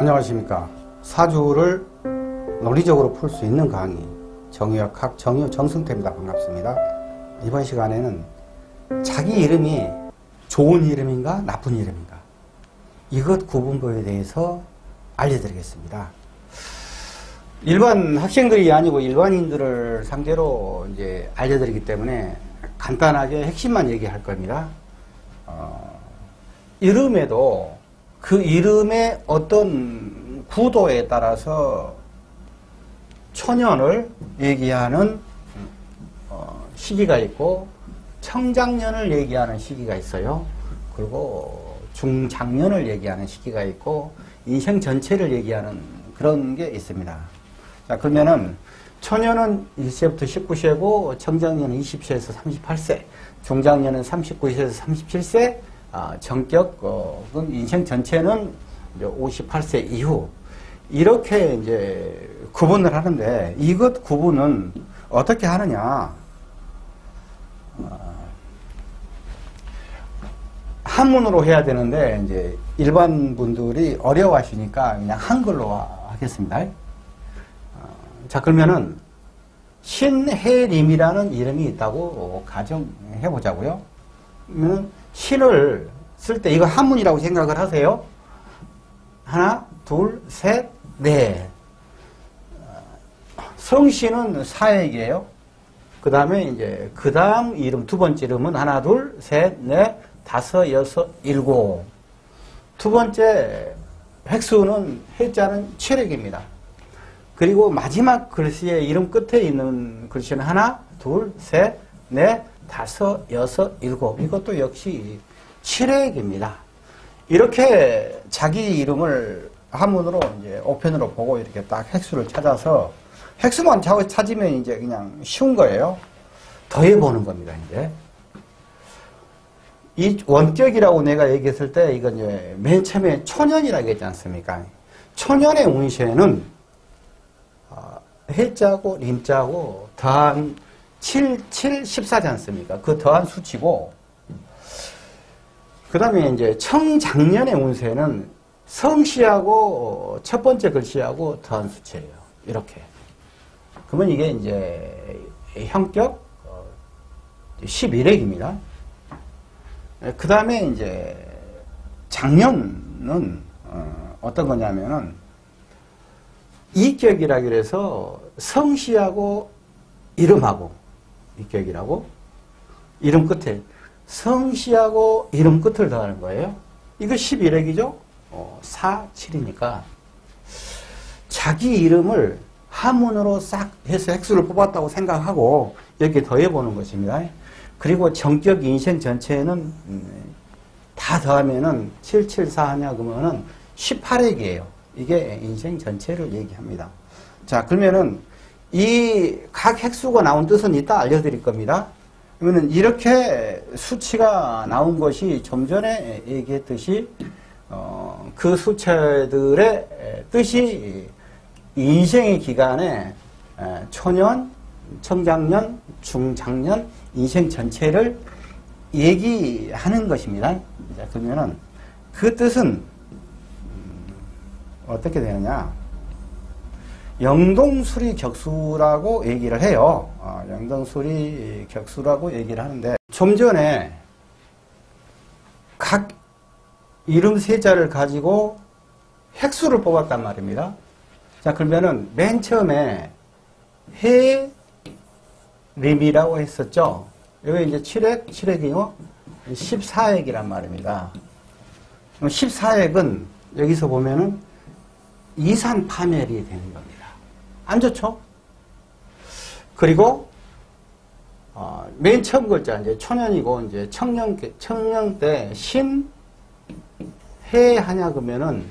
안녕하십니까. 사주를 논리적으로 풀 수 있는 강의 정유역학 정승태입니다. 반갑습니다. 이번 시간에는 자기 이름이 좋은 이름인가 나쁜 이름인가 이것 구분법에 대해서 알려드리겠습니다. 일반 학생들이 아니고 일반인들을 상대로 이제 알려드리기 때문에 간단하게 핵심만 얘기할 겁니다. 이름에도 그 이름의 어떤 구도에 따라서 초년을 얘기하는 시기가 있고 청장년을 얘기하는 시기가 있어요. 그리고 중장년을 얘기하는 시기가 있고 인생 전체를 얘기하는 그런 게 있습니다. 자, 그러면은 초년은 1세부터 19세고 청장년은 20세에서 38세, 중장년은 39세에서 37세, 정격은 인생 전체는 이제 58세 이후 이렇게 이제 구분을 하는데, 이것 구분은 어떻게 하느냐? 한문으로 해야 되는데 이제 일반 분들이 어려워하시니까 그냥 한글로 하겠습니다. 자, 그러면은 신혜림이라는 이름이 있다고 가정해 보자고요. 그러면 신을 쓸 때 이거 한문이라고 생각을 하세요. 하나, 둘, 셋, 넷. 성신은 사액이에요. 그 다음에 이제 그 다음 이름, 두 번째 이름은 하나, 둘, 셋, 넷, 다섯, 여섯, 일곱. 두 번째 획수는 해자는 체력입니다. 그리고 마지막 글씨의 이름 끝에 있는 글씨는 하나, 둘, 셋, 넷, 다섯, 여섯, 일곱. 이것도 역시 칠획입니다. 이렇게 자기 이름을 한문으로 이제 우편으로 보고 이렇게 딱 획수를 찾아서, 획수만 찾으면 이제 그냥 쉬운 거예요. 더해보는 겁니다, 이제. 이 원격이라고 내가 얘기했을 때, 이건 이제 맨 처음에 초년이라고 했지 않습니까? 초년의 운세는 해자고 림자고 더한 7, 7, 14지 않습니까? 그 더한 수치고, 그 다음에 이제 청장년의 운세는 성씨하고 첫 번째 글씨하고 더한 수치예요. 이렇게. 그러면 이게 이제 형격 11액입니다. 그 다음에 이제 장년은 어떤 거냐면은 이격이라 그래서 성씨하고 이름하고, 이격이라고 이름 끝에 성씨하고 이름 끝을 더하는 거예요. 이거 11액이죠. 4, 7이니까 자기 이름을 한문으로 싹 해서 획수를 뽑았다고 생각하고 이렇게 더해보는 것입니다. 그리고 정격 인생 전체에는 다 더하면은 7, 7, 4 하냐 그러면은 18액이에요. 이게 인생 전체를 얘기합니다. 자, 그러면은 이 각 획수가 나온 뜻은 이따 알려드릴 겁니다. 그러면은 이렇게 수치가 나온 것이 좀 전에 얘기했듯이 그 수치들의 뜻이 인생의 기간에 초년, 청장년, 중장년, 인생 전체를 얘기하는 것입니다. 자, 그러면은 그 뜻은 어떻게 되느냐? 영동수리 격수라고 얘기를 해요. 영동수리 격수라고 얘기를 하는데, 좀 전에 각 이름 세자를 가지고 획수를 뽑았단 말입니다. 자, 그러면은 맨 처음에 해림이라고 했었죠. 여기 이제 7획, 7획이요. 14획이란 말입니다. 14획은 여기서 보면은 이산 파멸이 되는 겁니다. 안 좋죠? 그리고 맨 처음 글자 이제 초년이고 이제 청년 때 신 해 하냐 그러면은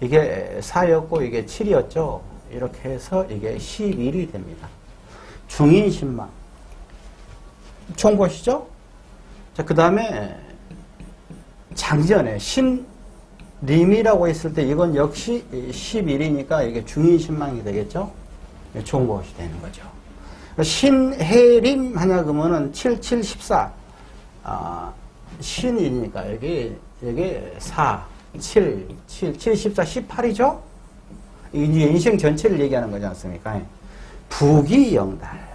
이게 4였고 이게 7이었죠. 이렇게 해서 이게 11이 됩니다. 중인 신망. 총 보시죠? 자, 그 다음에 장전에 신 림이라고 했을 때 이건 역시 11이니까 이게 중인 신망이 되겠죠? 총 보시 되는 거죠. 신, 해, 림 하냐 그러면은 7, 7, 14. 신이니까 여기 4. 7, 14, 18이죠? 이제 인생 전체를 얘기하는 거지 않습니까? 부귀영달.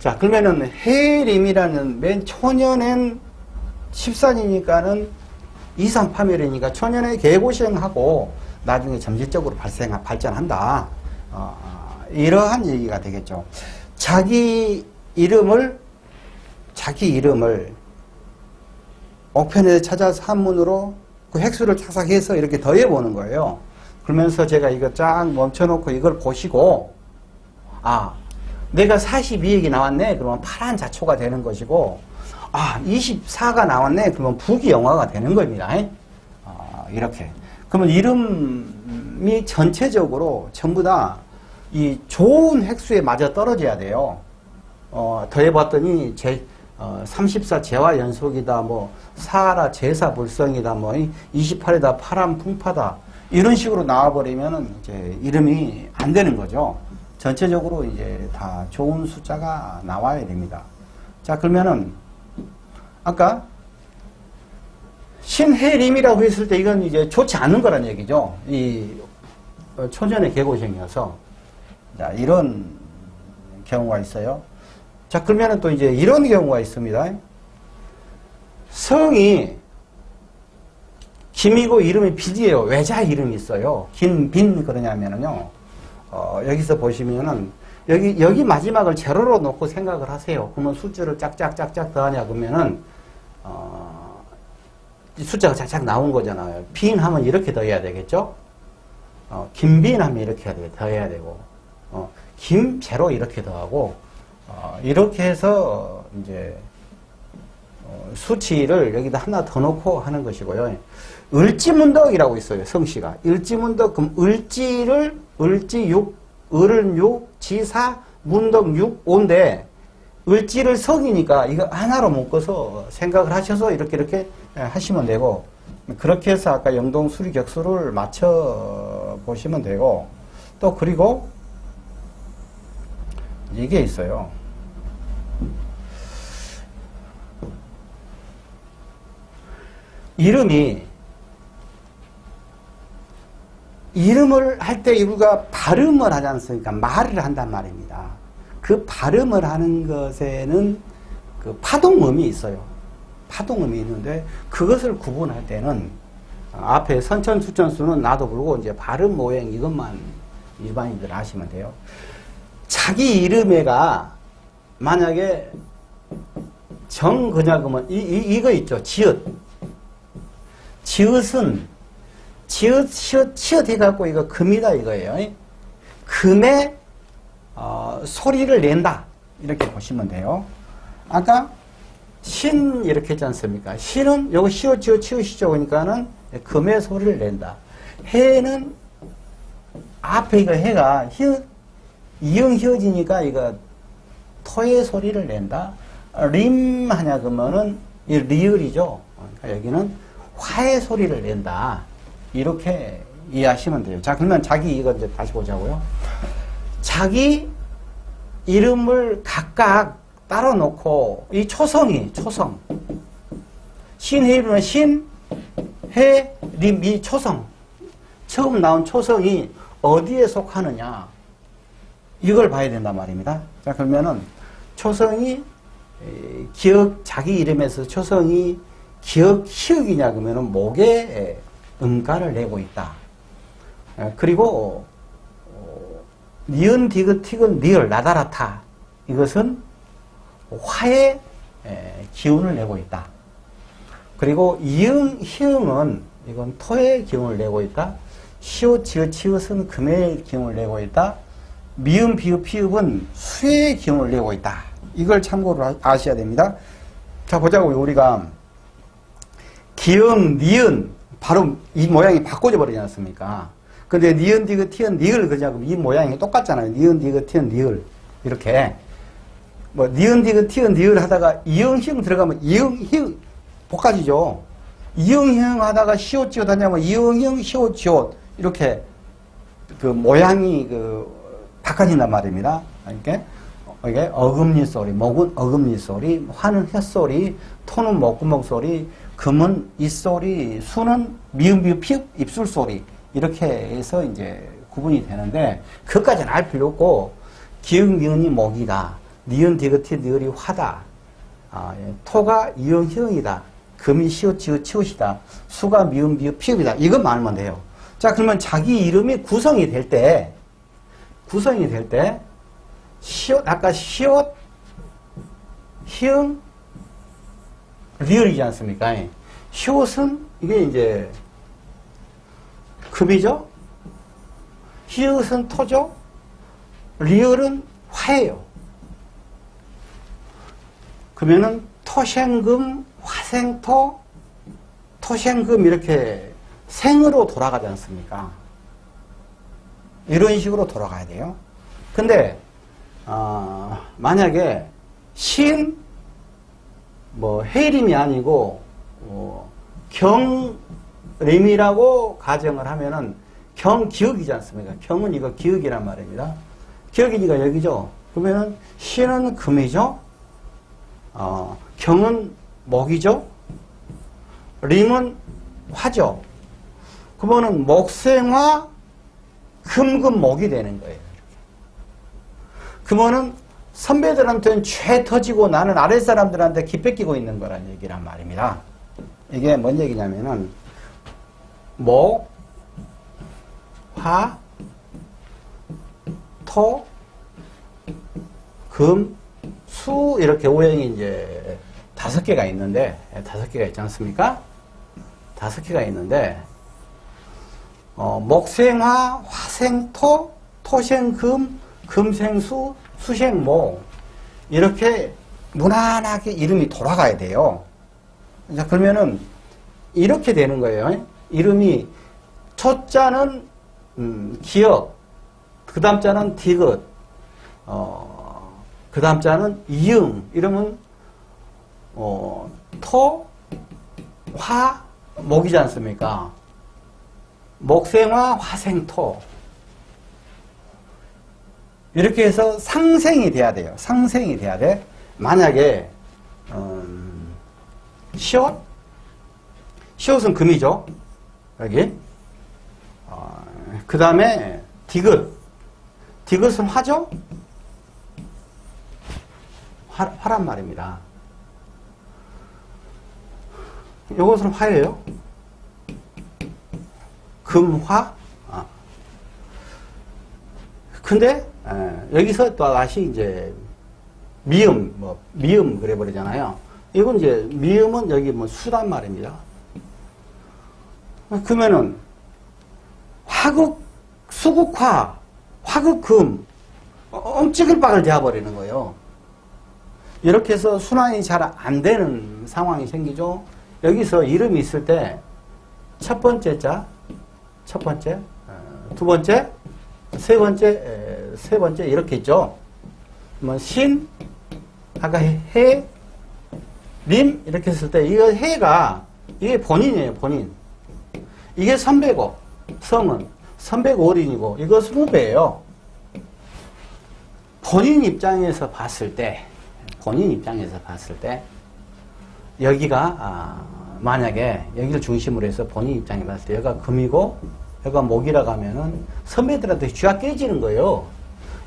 자, 그러면은 해림이라는 맨 초년엔 14이니까는 2, 3, 8일이니까 초년에 개고생하고 나중에 점진적으로 발전한다. 이러한 얘기가 되겠죠. 자기 이름을 옥편에 찾아서 한문으로 그 획수를 착삭해서 이렇게 더해보는 거예요. 그러면서 제가 이거 쫙 멈춰놓고 이걸 보시고, 아, 내가 42액이 나왔네? 그러면 파란 자초가 되는 것이고, 아, 24가 나왔네? 그러면 부귀영화가 되는 겁니다. 이렇게. 그러면 이름이 전체적으로 전부 다 이 좋은 획수에 맞아 떨어져야 돼요. 더해봤더니, 34 재화 연속이다, 뭐, 사라 제사 불성이다, 뭐, 28이다, 파란 풍파다. 이런 식으로 나와버리면은 이제 이름이 안 되는 거죠. 전체적으로 이제 다 좋은 숫자가 나와야 됩니다. 자, 그러면은, 아까, 신해림이라고 했을 때 이건 이제 좋지 않은 거란 얘기죠. 이 초전의 개고생이어서. 자, 이런 경우가 있어요. 자, 그러면은 또 이제 이런 경우가 있습니다. 성이 김이고 이름이 빈이에요. 외자 이름이 있어요. 김, 빈 그러냐면은요. 여기서 보시면은 여기 마지막을 제로로 놓고 생각을 하세요. 그러면 숫자를 짝짝짝짝 더하냐 그러면은 숫자가 짝짝 나온 거잖아요. 빈 하면 이렇게 더해야 되겠죠? 김빈 하면 이렇게 더해야 되고, 김 제로 이렇게 더하고, 이렇게 해서 이제 수치를 여기다 하나 더 넣고 하는 것이고요. 을지문덕이라고 있어요. 성씨가 을지문덕. 그럼 을지를 을지 6, 을은 6, 지사, 문덕 6, 5인데 을지를 성이니까 이거 하나로 묶어서 생각을 하셔서 이렇게 하시면 되고, 그렇게 해서 아까 영동 수리 격수를 맞춰 보시면 되고, 또 그리고 이게 있어요. 이름을 할 때 우리가 발음을 하지 않습니까? 말을 한단 말입니다. 그 발음을 하는 것에는 그 파동음이 있어요. 파동음이 있는데 그것을 구분할 때는 앞에 선천수천수는 나도 부르고 이제 발음 모양 이것만 일반인들 아시면 돼요. 자기 이름에가 만약에 정거냐 그러면 이거 있죠. 지읒은 시읒 해갖고 이거 금이다 이거예요. 금의 소리를 낸다 이렇게 보시면 돼요. 아까 신 이렇게 했지 않습니까? 신은 요거 시읒 지읒 치읒이죠. 그러니까는 금의 소리를 낸다. 해는 앞에 이거 해가 히읗 이응 히읗이니까 이거 토의 소리를 낸다. 림 하냐 그러면은 이 리을이죠. 그러니까 여기는 화의 소리를 낸다. 이렇게 이해하시면 돼요. 자, 그러면 이거 이제 다시 보자고요. 자기 이름을 각각 따로 놓고, 이 초성. 신해림은 신, 해, 림, 이 초성. 처음 나온 초성이 어디에 속하느냐. 이걸 봐야 된단 말입니다. 자, 그러면은 초성이 자기 이름에서 초성이 기역히역이냐 그러면은 목에 음가를 내고 있다. 그리고 니은 디귿 티귿 니을 나다라타 이것은 화의 기운을 내고 있다. 그리고 이응 희응은 이건 토의 기운을 내고 있다. 시옷 지읒 치읒은 금의 기운을 내고 있다. 미음 비읍 피읍은 수의 기운을 내고 있다. 이걸 참고로 아셔야 됩니다. 자, 보자고요. 우리가 기음, 니은, 바로 이 모양이 바꿔져 버리지 않습니까? 근데 니은, 디귿, 티은, 니을, 그냥 이 모양이 똑같잖아요. 니은, 디귿, 티은, 니을. 이렇게. 뭐, 니은, 디귿, 티은, 니을 하다가 이응, 희응 들어가면 이응, 희응, 복가지죠. 이응, 희응 하다가 시옷, 지읒 하냐면 이응, 희응, 시옷, 지읒. 이렇게 그 모양이 바꿔진단 말입니다. 이렇게. 이게 어금니 소리, 목은 어금니 소리, 화는 혓소리, 토는 목구멍 소리, 금은 입소리, 수는 미음, 비읍, 피읍, 입술 소리 이렇게 해서 이제 구분이 되는데 그것까지는 알 필요 없고 기응, 니은이 목이다. 니은, 디귿이, 니을이 화다. 예. 토가 이응, 희응이다. 금이 시옷, 지읒, 치읒이다. 수가 미음, 비읍, 피읍이다. 이것만 알면 돼요. 자, 그러면 자기 이름이 구성이 될 때 시옷, 아까 시옷, 희응, 리을이지 않습니까? 시옷은 이게 이제 금이죠. 희읒은 토죠. 리을은 화예요. 그러면은 토생금, 화생토, 토생금 이렇게 생으로 돌아가지 않습니까? 이런 식으로 돌아가야 돼요. 근데 만약에 신, 해림이 아니고 경림이라고 가정을 하면은 경기역이지 않습니까? 경은 이거 기역이란 말입니다. 기역이니까 여기죠. 그러면은 신은 금이죠. 경은 목이죠. 림은 화죠. 그러면은 목생화 금금목이 되는 거예요. 그러면은 선배들한테는 죄 터지고 나는 아랫사람들한테 기 뺏기고 있는 거란 얘기란 말입니다. 이게 뭔 얘기냐면은 목, 화, 토, 금, 수 이렇게 오행이 이제 5개가 있는데 5개가 있지 않습니까? 5개가 있는데 목생화, 화생토, 토생금, 금생수, 수생모 이렇게 무난하게 이름이 돌아가야 돼요. 자, 그러면은 이렇게 되는 거예요. 이름이 초자는 기역, 그 다음 자는 디귿, 그 다음 자는 이응 이러면 토, 화, 목이지 않습니까? 목생화, 화생토 이렇게 해서 상생이 돼야 돼요. 상생이 돼야 돼. 만약에 시옷, 시옷은 금이죠. 여기 그 다음에 디귿, 디귿은 화죠. 화란 말입니다. 이것은 화예요. 금화. 근데 여기서 또 다시 이제 미음, 미음 그래버리잖아요. 이건 이제 미음은 여기 수란 말입니다. 그러면은 화극, 수극화, 화극금, 엄지글박을 되어버리는 거예요. 이렇게 해서 순환이 잘 안 되는 상황이 생기죠. 여기서 이름이 있을 때 첫 번째, 두 번째, 세 번째 이렇게 있죠. 신, 아까 해, 림 이렇게 했을 때 이거 해가 이게 본인이에요. 본인. 이게 선배고 성은 선배고 어린이고 이것은 후배예요. 본인 입장에서 봤을 때 여기가 만약에 여기를 중심으로 해서 본인 입장에 봤을 때 여기가 금이고 여기가 목이라 가면은 선배들한테 쥐가 깨지는 거예요.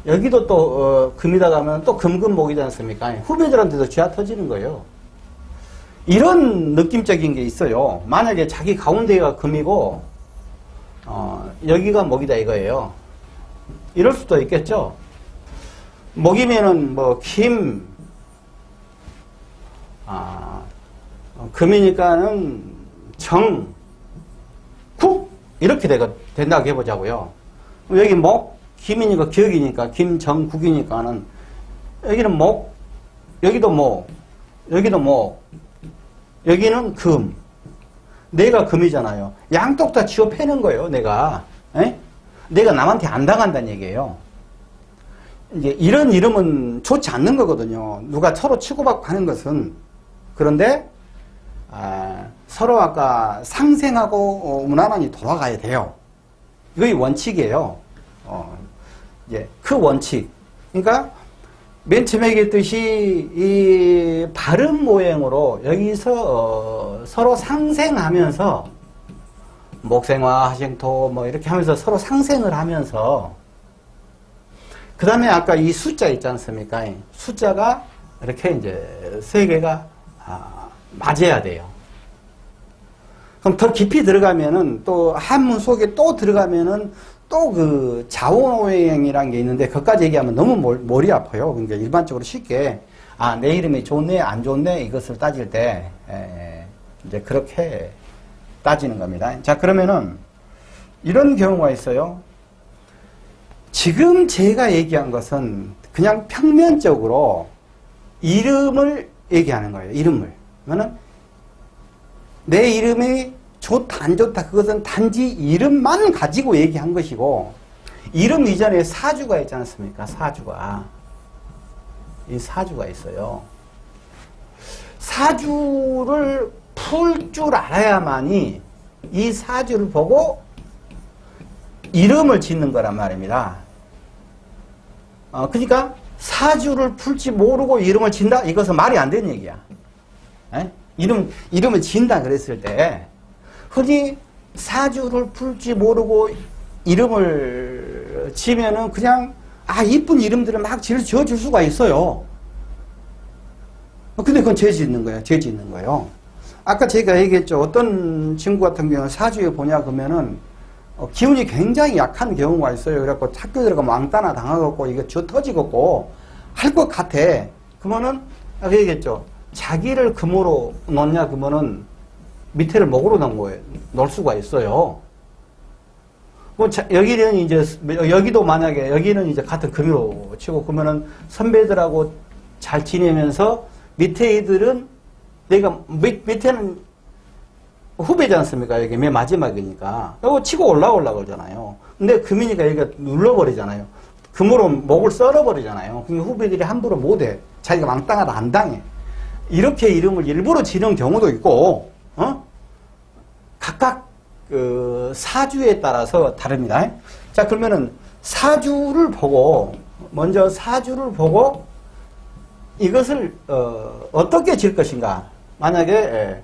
여기도 또 금이다 가면 또 금금목이지 않습니까? 후배들한테도 쥐가 터지는 거예요. 이런 느낌적인 게 있어요. 만약에 자기 가운데가 금이고 여기가 목이다 이거예요. 이럴 수도 있겠죠. 목이면은 김, 금이니까는 정, 국 이렇게 된다고 해보자고요. 여기 목, 김이니까 기역이니까 김, 정, 국이니까는 여기는 목, 여기도 목, 여기는 금. 내가 금이잖아요. 양쪽 다 쥐어 패는 거예요. 내가 남한테 안 당한다는 얘기예요. 이제 이런 이름은 좋지 않는 거거든요. 누가 서로 치고받고 하는 것은. 그런데 서로 아까 상생하고 무난하게 돌아가야 돼요. 이게 원칙이에요. 그 원칙. 그러니까 맨 처음에 얘기했듯이 이 발음 모양으로 여기서 서로 상생하면서 목생화, 하생토 뭐 이렇게 하면서 서로 상생을 하면서 그 다음에 아까 이 숫자 있지 않습니까? 숫자가 이렇게 이제 세 개가 맞아야 돼요. 그럼 더 깊이 들어가면은 또 한문 속에 또 들어가면은 또 그 자원오행이라는 게 있는데 그것까지 얘기하면 너무 머리 아파요. 그러니까 일반적으로 쉽게 아, 내 이름이 좋네 안 좋네 이것을 따질 때 이제 그렇게 따지는 겁니다. 자, 그러면은 이런 경우가 있어요. 지금 제가 얘기한 것은 그냥 평면적으로 이름을 얘기하는 거예요. 이름을. 그러면은 내 이름이 좋다 안 좋다 그것은 단지 이름만 가지고 얘기한 것이고 이름 이전에 사주가 있지 않습니까? 사주가. 이 사주가 있어요. 사주를 풀 줄 알아야만이 이 사주를 보고 이름을 짓는 거란 말입니다. 그러니까 사주를 풀지 모르고 이름을 짓는다? 이것은 말이 안 되는 얘기야. 에? 이름을 짓는다 그랬을 때 흔히 사주를 풀지 모르고 이름을 지면은 그냥 아 이쁜 이름들을 막 지어줄 수가 있어요. 근데 그건 죄 짓는 거예요. 아까 제가 얘기했죠. 어떤 친구 같은 경우는 사주에 보냐 그러면은 기운이 굉장히 약한 경우가 있어요. 그래갖고 학교 들어가면 왕따나 당하고 이거 쥐어 터지겠고 할 것 같아. 그러면은 아까 얘기했죠. 자기를 금으로 넣냐 그러면은 밑에를 목으로 넣은 거예요. 넣을 수가 있어요. 뭐 여기는 이제 여기도 만약에 여기는 이제 같은 금으로 치고 그러면은 선배들하고 잘 지내면서 밑에 애들은 내가 밑에는 후배지 않습니까? 여기 맨 마지막이니까. 이거 치고 올라오려고 그러잖아요. 근데 금이니까 여기가 눌러버리잖아요. 금으로 목을 썰어버리잖아요. 그러니까 후배들이 함부로 못해. 자기가 왕따가 안 당해. 이렇게 이름을 일부러 지는 경우도 있고, 각각 그 사주에 따라서 다릅니다. 자, 그러면은 사주를 보고 먼저 사주를 보고 이것을 어떻게 질 것인가? 만약에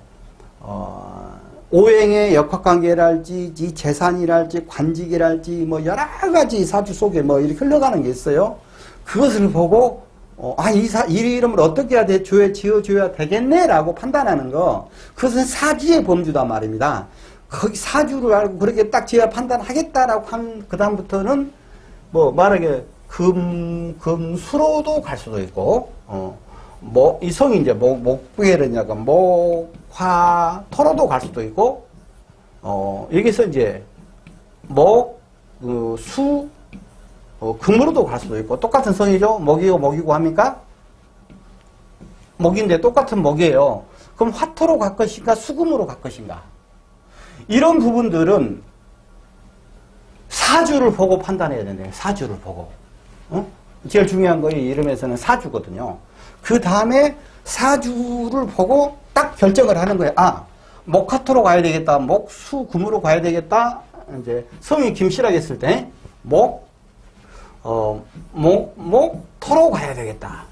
오행의 역학관계랄지, 이 재산이랄지, 관직이랄지 뭐 여러 가지 사주 속에 뭐 이렇게 흘러가는 게 있어요. 그것을 보고 이 이름을 어떻게 해야 돼? 지어줘야 되겠네라고 판단하는 거. 그것은 사주의 범주다 말입니다. 거기 사주를 알고 그렇게 딱 지어야 판단하겠다라고 한 그다음부터는 뭐 말하게 금수로도 갈 수도 있고, 뭐, 이 성이 이제 목부계라니까 목화, 토로도 갈 수도 있고, 여기서 이제 수, 금으로도 갈 수도 있고, 똑같은 성이죠? 목이고 합니까? 목인데 똑같은 목이에요. 그럼 화토로 갈 것인가, 수금으로 갈 것인가? 이런 부분들은 사주를 보고 판단해야 되네요. 사주를 보고. 제일 중요한 거이 이름에서는 사주거든요. 그 다음에 사주를 보고 딱 결정을 하는 거예요. 아, 목화토로 가야 되겠다. 목수금으로 가야 되겠다. 이제 성이 김씨라고 했을 때 목토로 가야 되겠다.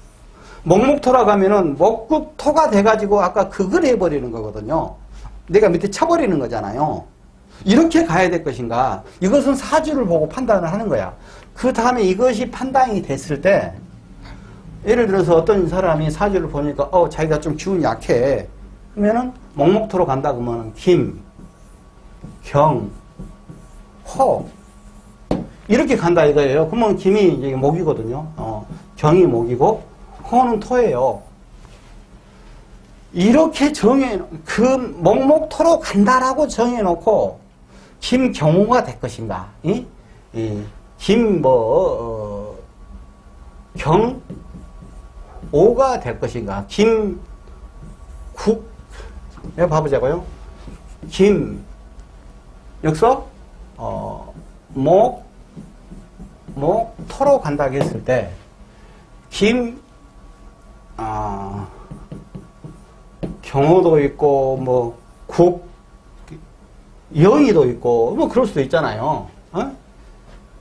목토라 가면은 목국토가 돼가지고 아까 극을 해버리는 거거든요. 내가 밑에 쳐버리는 거잖아요. 이렇게 가야 될 것인가? 이것은 사주를 보고 판단을 하는 거야. 그 다음에 이것이 판단이 됐을 때 예를 들어서 어떤 사람이 사주를 보니까 자기가 좀 기운이 약해. 그러면은 목목토로 간다 그러면은 김, 경, 호 이렇게 간다 이거예요. 그러면 김이 이제 목이거든요. 경이 목이고 호는 토예요. 이렇게 목목토로 간다라고 정해놓고 김경호가 될 것인가? 경오가 될 것인가? 김국, 예, 봐보자고요. 김, 여기서, 목토로 간다고 했을 때, 경호도 있고, 영의도 있고, 뭐 그럴 수도 있잖아요.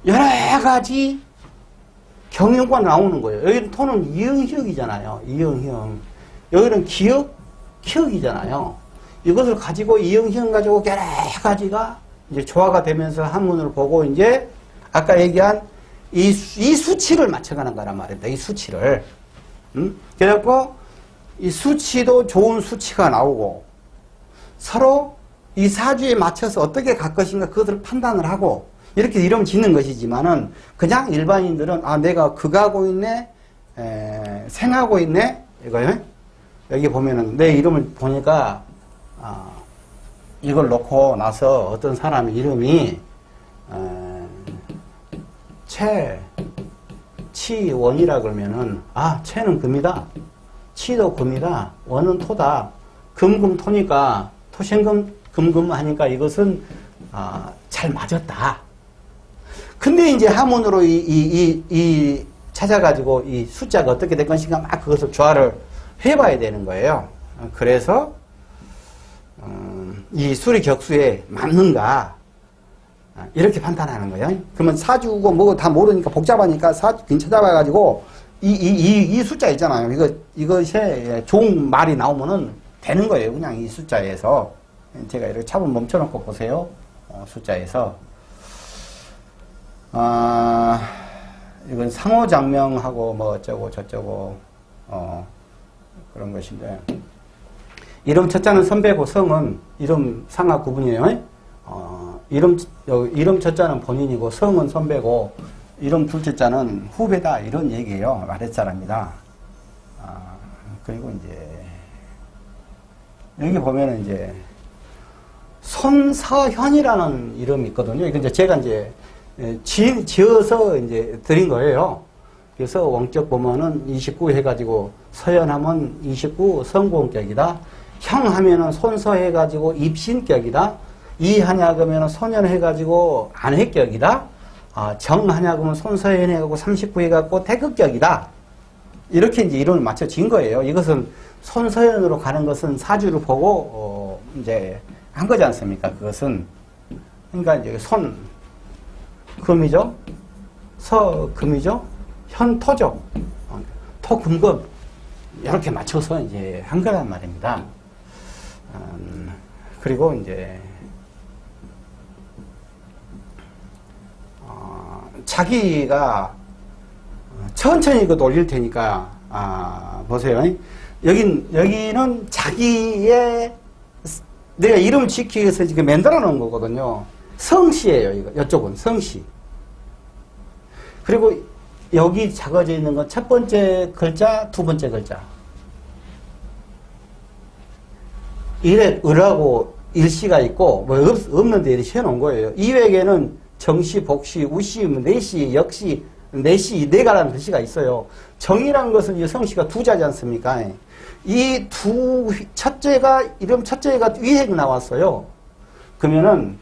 여러 가지 경유가 나오는 거예요. 여기는 토는 이응희역이잖아요. 이응희역. 여기는 기역, 키역이잖아요. 이것을 가지고 이응희역 가지고 여러 가지가 이제 조화가 되면서 한문을 보고 이제 아까 얘기한 이 수치를 맞춰가는 거란 말입니다. 이 수치를. 그래갖고 이 수치도 좋은 수치가 나오고 서로 이 사주에 맞춰서 어떻게 갈 것인가 그것을 판단을 하고 이렇게 이름 짓는 것이지만은 그냥 일반인들은 아 내가 극하고 있네, 생하고 있네 이거요. 여기 보면은 내 이름을 보니까 아 이걸 놓고 나서 어떤 사람의 이름이 채치원이라 그러면은 아 채는 금이다, 치도 금이다, 원은 토다, 금금토니까 토생금 금금하니까 이것은 잘 맞았다. 근데 이제 하문으로 찾아가지고 이 숫자가 어떻게 될 것인가 막 그것을 조화를 해봐야 되는 거예요. 그래서, 이 수리 격수에 맞는가, 이렇게 판단하는 거예요. 그러면 사주고 뭐고 다 모르니까 복잡하니까 사주긴 찾아봐가지고 이 숫자 있잖아요. 이것에 좋은 말이 나오면은 되는 거예요. 그냥 이 숫자에서. 제가 이렇게 차분 멈춰놓고 보세요. 숫자에서. 이건 상호작명하고 뭐 어쩌고 저쩌고 그런 것인데 이름 첫자는 선배고 성은 이름 상하 구분이에요. 이름 첫자는 본인이고 성은 선배고 이름 둘째자는 후배다 이런 얘기예요. 아랫사람이다. 그리고 이제 여기 보면은 이제 손서현이라는 이름이 있거든요. 이건 이제 제가 이제 지어서 이제 드린 거예요. 그래서 원격 보면은 29 해가지고 서연하면 29 성공격이다. 형 하면은 손서 해가지고 입신격이다. 이하냐 그러면은 소년 해가지고 안해격이다. 정하냐 그러면 손서현 해가지고 39 해가지고 태극격이다. 이렇게 이제 이름을 맞춰 진 거예요. 이것은 손서현으로 가는 것은 사주를 보고 이제 한 거지 않습니까? 그것은 그러니까 이제 손 금이죠. 서금이죠. 현토죠. 토금금 이렇게 맞춰서 이제 한 거란 말입니다. 그리고 이제 자기가 천천히 이거 올릴 테니까 보세요. 여기는 자기의 내가 이름을 지키기 위해서 지금 만들어 놓은 거거든요. 성씨예요. 이거 이쪽은 성씨. 그리고 여기 작아져 있는 건 첫 번째 글자, 두 번째 글자. 일에 을하고 일씨가 있고 뭐 없는데 이렇게 해놓은 거예요. 이 외에는 정씨, 복씨, 우씨, 내씨, 역씨, 내씨, 내가라는 글씨가 있어요. 정이라는 것은 이 성씨가 두 자지 않습니까? 이 이름 첫째가 위핵 나왔어요. 그러면은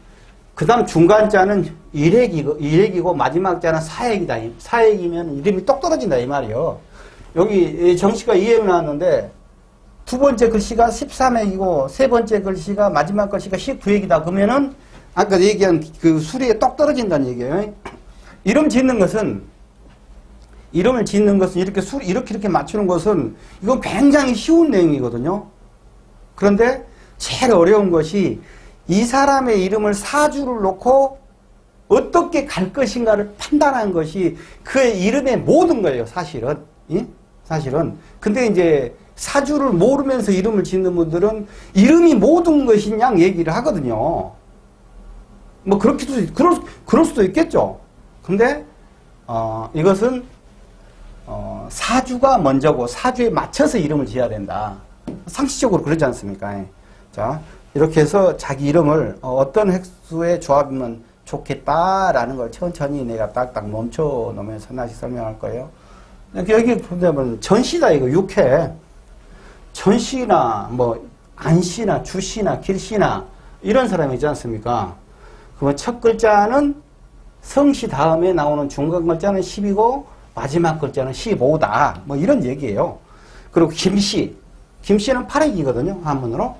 그 다음 중간 자는 일핵이고 마지막 자는 사핵이다. 사핵이면 이름이 똑 떨어진다 이 말이에요. 여기 정씨가 2핵 나왔는데 두 번째 글씨가 13핵이고 세 번째 글씨가 마지막 글씨가 19핵이다. 그러면은 아까 얘기한 그 수리에 똑 떨어진다는 얘기예요. 이름을 짓는 것은 이렇게 이렇게 맞추는 것은 이건 굉장히 쉬운 내용이거든요. 그런데 제일 어려운 것이 이 사람의 이름을 사주를 놓고 어떻게 갈 것인가를 판단하는 것이 그의 이름의 모든 거예요, 사실은. 예? 사실은. 근데 이제 사주를 모르면서 이름을 짓는 분들은 이름이 모든 것인 양 얘기를 하거든요. 뭐, 그럴 수도 있겠죠. 근데, 이것은, 사주가 먼저고 사주에 맞춰서 이름을 지어야 된다. 상식적으로 그러지 않습니까? 예. 자. 이렇게 해서 자기 이름을 어떤 획수의 조합이면 좋겠다라는 걸 천천히 내가 딱딱 멈춰 놓으면서 하나씩 설명할 거예요. 여기 보면 전시다 이거 6회. 전시나 뭐 안시나 주시나 길시나 이런 사람이 있지 않습니까? 그러면 첫 글자는 성시 다음에 나오는 중간 글자는 10이고 마지막 글자는 15다. 뭐 이런 얘기예요. 그리고 김씨. 김씨는 8핵이거든요. 한문으로.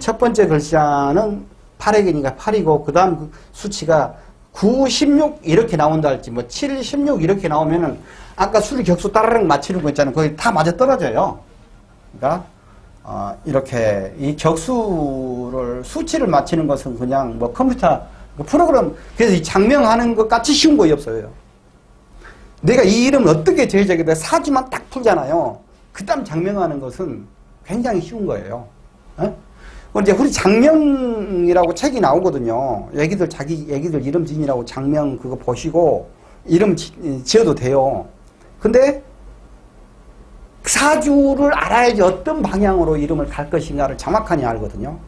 첫 번째 글자는 8핵이니까 8이고 그 다음 수치가 9, 16 이렇게 나온다 할지 뭐 7, 16 이렇게 나오면은 아까 수리 격수 따르륵 맞추는 거 있잖아요. 거의 다 맞아 떨어져요. 그러니까 이렇게 이 격수를 수치를 맞추는 것은 그냥 뭐 컴퓨터 프로그램 그래서 이 장명하는 것 같이 쉬운 거의 없어요. 내가 이 이름 어떻게 제작이 돼 사주만 딱 풀잖아요. 그다음 장명하는 것은 굉장히 쉬운 거예요. 어? 이제 우리 장명이라고 책이 나오거든요. 애기들 자기 애기들 이름 지으라고 장명 그거 보시고 이름 지어도 돼요. 근데 사주를 알아야지 어떤 방향으로 이름을 갈 것인가를 정확하게 알거든요.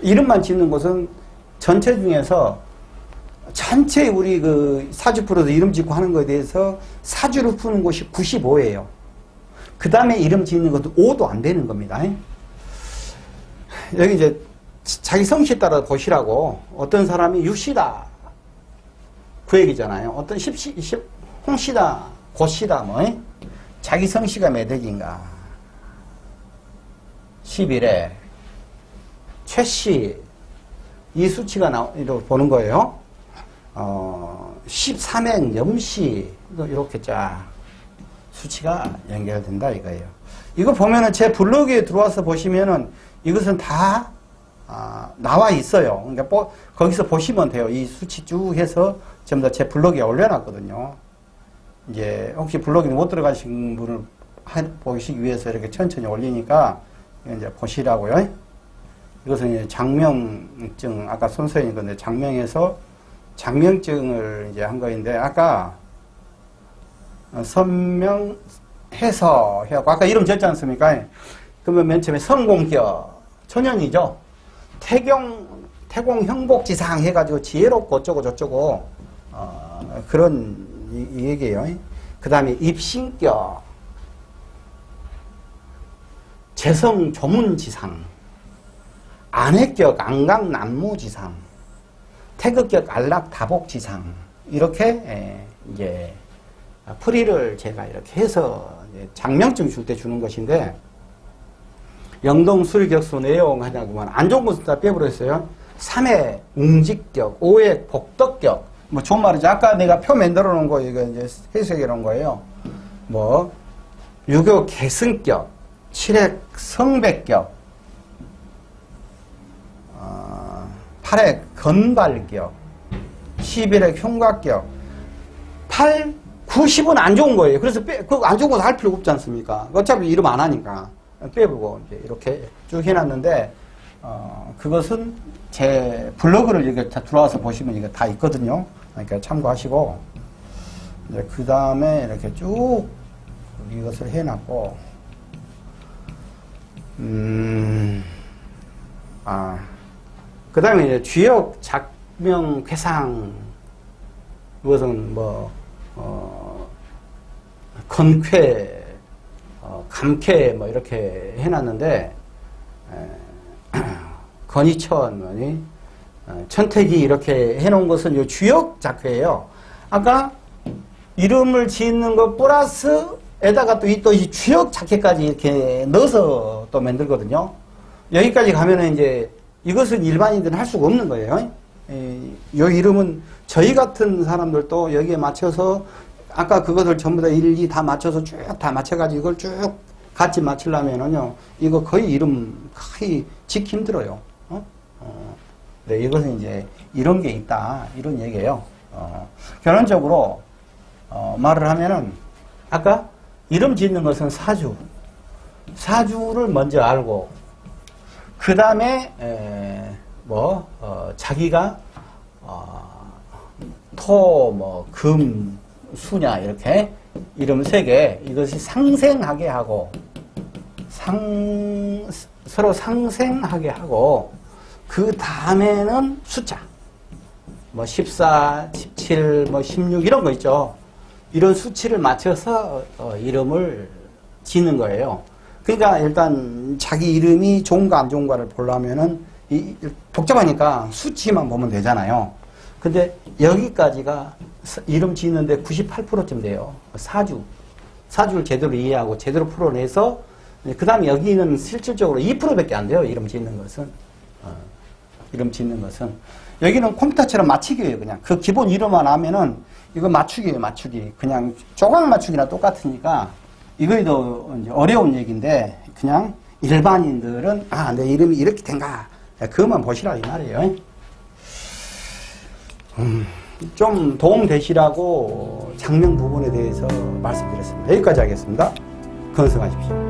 이름만 짓는 것은 전체 중에서 전체 우리 그 사주 풀어서 이름 짓고 하는 것에 대해서 사주를 푸는 곳이 95예요. 그 다음에 이름 짓는 것도 5도 안 되는 겁니다. 여기 이제 자기 성씨에 따라 보시라고 어떤 사람이 유씨다 그 얘기잖아요. 어떤 홍씨다 고씨다 뭐 자기 성씨가 몇 억인가 11에 최씨 이 수치가 이렇게 보는 거예요. 13행 염씨 이렇게 쫙 수치가 연결된다 이거예요. 이거 보면은 제 블로그에 들어와서 보시면은 이것은 다 나와 있어요. 그러니까 거기서 보시면 돼요. 이 수치 쭉 해서 전부 다 제 블로그에 올려놨거든요. 이제 혹시 블로그에 못 들어가신 분을 보시기 위해서 이렇게 천천히 올리니까 이제 보시라고요. 이것은 이제 장명증 아까 손서인 건데 장명에서 장명증을 이제 한 거인데 아까 선명해서 해갖고 아까 이름 졌지 않습니까? 그러면 맨 처음에 성공격 천연이죠. 태공 형복지상 해가지고 지혜롭고 어쩌고 저쩌고 그런 이 얘기예요. 그 다음에 입신격 재성 조문지상 안핵격 안강 난무지상 태극격 안락 다복지상 이렇게 이제 풀이를 제가 이렇게 해서 장명증 줄 때 주는 것인데. 영동 수리격수 내용 하냐고만 안 좋은 것은 다 빼버렸어요. 3회 웅직격, 5회 복덕격. 뭐 좋은 말이지. 아까 내가 표 만들어 놓은 거 이거 이제 해석해 놓은 거예요. 뭐 유교 계승격, 7회 성백격, 8회 건발격, 11회 흉곽격. 8, 9, 10은 안 좋은 거예요. 그래서 그거 안 좋은 거 할 필요가 없지 않습니까? 어차피 이름 안 하니까. 빼보고 이제 이렇게 쭉 해놨는데 그것은 제 블로그를 이렇게 다 들어와서 보시면 이게 다 있거든요. 그러니까 참고하시고 이제 그 다음에 이렇게 쭉 이것을 해놨고 그 다음에 이제 주역 작명 괴상 이것은 뭐 건쾌 감쾌 뭐 이렇게 해놨는데 건희천, 천택이 이렇게 해놓은 것은 요 주역 작회예요. 아까 이름을 짓는 것 플러스에다가 또 이 주역 작회까지 이렇게 넣어서 또 만들거든요. 여기까지 가면은 이제 이것은 일반인들은 할 수가 없는 거예요. 요 이름은 저희 같은 사람들도 여기에 맞춰서 아까 그것을 전부 다 일일이 다 맞춰서 쭉 다 맞춰가지고 이걸 쭉 같이 맞추려면은요, 이거 거의 이름 거의 짓기 힘들어요. 네, 이것은 이제 이런 게 있다. 이런 얘기예요. 결론적으로, 말을 하면은, 아까 이름 짓는 것은 사주. 사주를 먼저 알고, 그 다음에, 자기가, 토, 금, 수냐 이렇게 이름 세 개 이것이 상생하게 하고 서로 상생하게 하고 그 다음에는 숫자 뭐 14, 17, 16 이런 거 있죠. 이런 수치를 맞춰서 이름을 짓는 거예요. 그러니까 일단 자기 이름이 좋은가 안 좋은가를 보려면은 복잡하니까 수치만 보면 되잖아요. 근데 여기까지가 이름 짓는데 98%쯤 돼요. 사주를 제대로 이해하고 제대로 풀어내서 그 다음에 여기는 실질적으로 2%밖에 안 돼요. 이름 짓는 것은 여기는 컴퓨터처럼 맞추기예요. 그냥 그 기본 이름만 하면은 이거 맞추기예요. 맞추기. 그냥 조각 맞추기나 똑같으니까 이거에 더 어려운 얘기인데 그냥 일반인들은 아, 내 이름이 이렇게 된가 그것만 보시라 이 말이에요. 좀 도움되시라고 장면 부분에 대해서 말씀드렸습니다. 여기까지 하겠습니다. 건승하십시오.